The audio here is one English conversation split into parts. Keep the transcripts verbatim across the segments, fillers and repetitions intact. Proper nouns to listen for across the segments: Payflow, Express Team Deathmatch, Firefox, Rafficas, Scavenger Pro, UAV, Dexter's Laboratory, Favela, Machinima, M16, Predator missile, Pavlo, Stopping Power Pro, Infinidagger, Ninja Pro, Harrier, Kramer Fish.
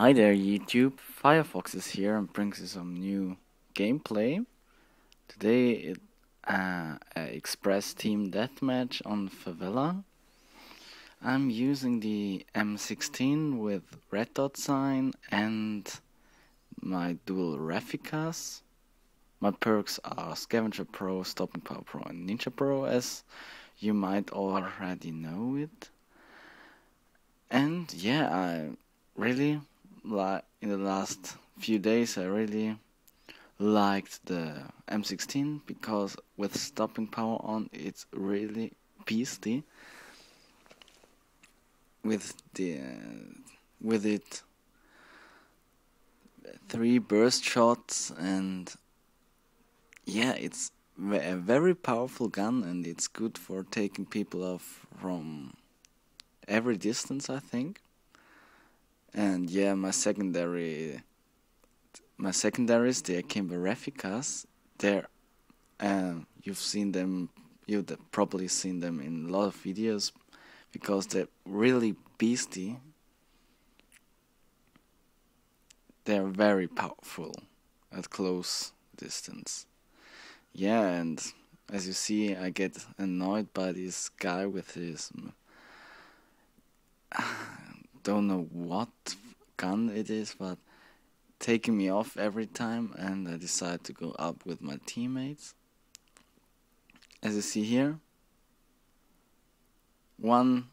Hi there YouTube, Firefox is here and brings you some new gameplay. Today it uh, Express Team Deathmatch on Favela. I'm using the M sixteen with red dot sign and my dual Rafficas. My perks are Scavenger Pro, Stopping Power Pro and Ninja Pro, as you might already know it. And yeah, I really... like in the last few days I really liked the M sixteen because with stopping power on it's really beastly. With the uh, with it three burst shots, and yeah, it's a very powerful gun and it's good for taking people off from every distance, I think. And yeah, my secondary, my secondaries, they came with Rafficas. There, um, you've seen them, you've probably seen them in a lot of videos, because they're really beastie. They're very powerful at close distance. Yeah, and as you see, I get annoyed by this guy with his. Don't know what gun it is, but taking me off every time, and I decide to go up with my teammates. As you see here, one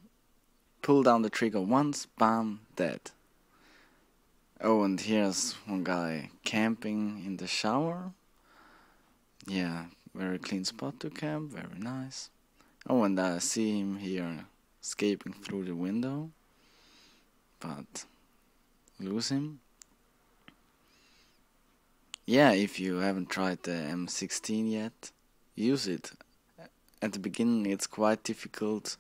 pull down the trigger once, bam, dead. Oh, and here's one guy camping in the shower. Yeah, very clean spot to camp, very nice. Oh, and I see him here escaping through the window, but lose him. Yeah, if you haven't tried the M sixteen yet, use it. At the beginning it's quite difficult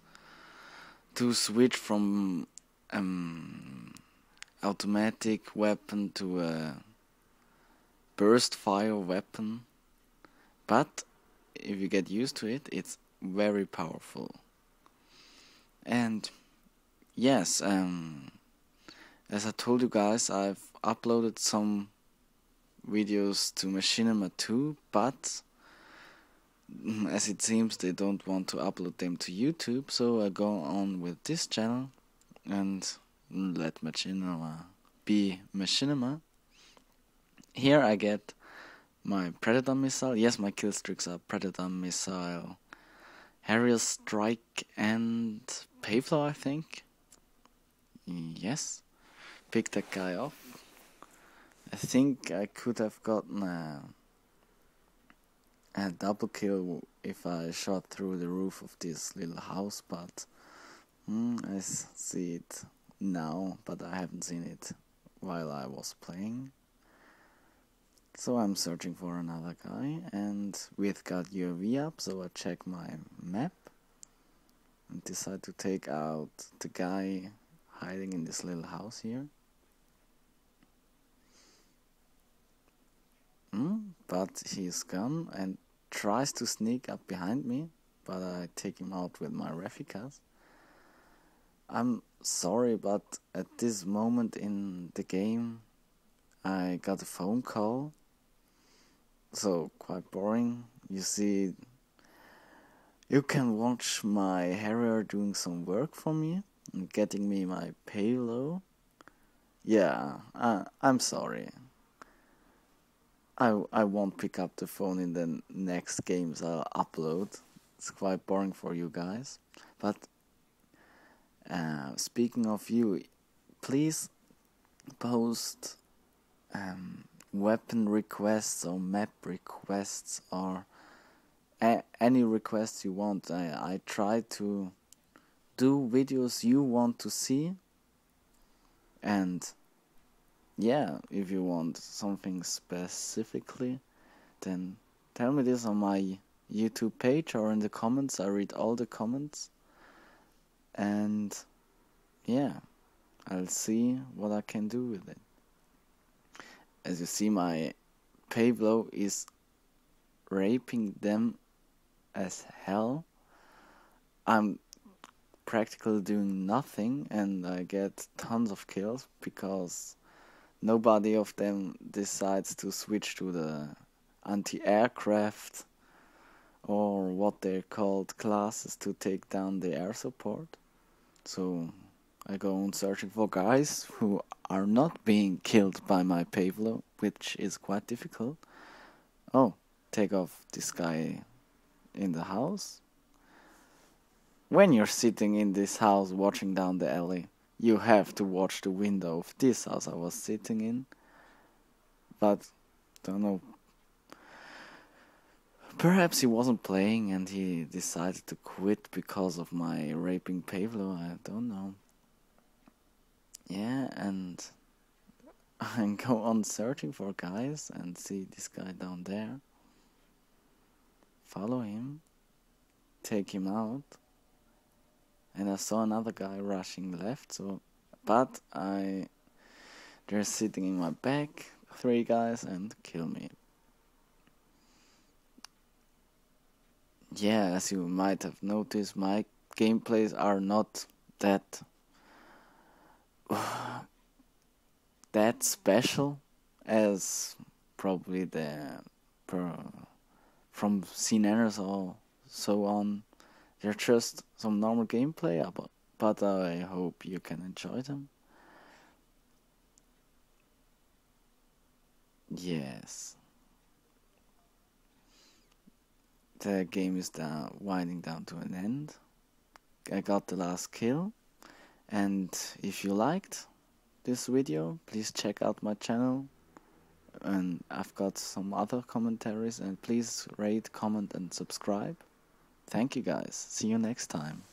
to switch from um, automatic weapon to a burst fire weapon, but if you get used to it, it's very powerful. And yes, um as I told you guys, I've uploaded some videos to Machinima two, but as it seems they don't want to upload them to YouTube, so I go on with this channel and let Machinima be Machinima. Here I get my Predator missile. Yes, my killstreaks are Predator missile, Harrier strike and Payflow, I think. Yes. Pick that guy off. I think I could have gotten a, a double kill if I shot through the roof of this little house, but mm, I see it now, but I haven't seen it while I was playing. So I'm searching for another guy, and we've got U A V up, so I check my map and decide to take out the guy hiding in this little house here. Mm, but he's gone and tries to sneak up behind me, but I take him out with my Rafficas. I'm sorry, but at this moment in the game I got a phone call, so quite boring. You see, you can watch my Harrier doing some work for me and getting me my Payflow. Yeah, uh, I'm sorry. I, I won't pick up the phone in the next games I'll upload. It's quite boring for you guys. But uh, speaking of you, please post um, weapon requests or map requests or a any requests you want. I, I try to do videos you want to see, and yeah, if you want something specifically, then tell me this on my YouTube page or in the comments. I read all the comments, and yeah, I'll see what I can do with it. As you see, my Payflow is raping them as hell. I'm practically doing nothing and I get tons of kills because nobody of them decides to switch to the anti-aircraft or what they're called classes to take down the air support. So I go on searching for guys who are not being killed by my Payflow, which is quite difficult. Oh, take off this guy in the house. When you're sitting in this house watching down the alley, you have to watch the window of this house I was sitting in. But, don't know. Perhaps he wasn't playing and he decided to quit because of my raping Pavlo, I don't know. Yeah, and I go on searching for guys and see this guy down there. Follow him, take him out. And I saw another guy rushing left, so but I they're sitting in my back, three guys, and kill me. Yeah, as you might have noticed, my gameplays are not that that special as probably the from scenarios or so on. They're just some normal gameplay, but, but I hope you can enjoy them. Yes. The game is down, winding down to an end. I got the last kill. And if you liked this video, please check out my channel. And I've got some other commentaries. And please rate, comment and subscribe. Thank you guys. See you next time.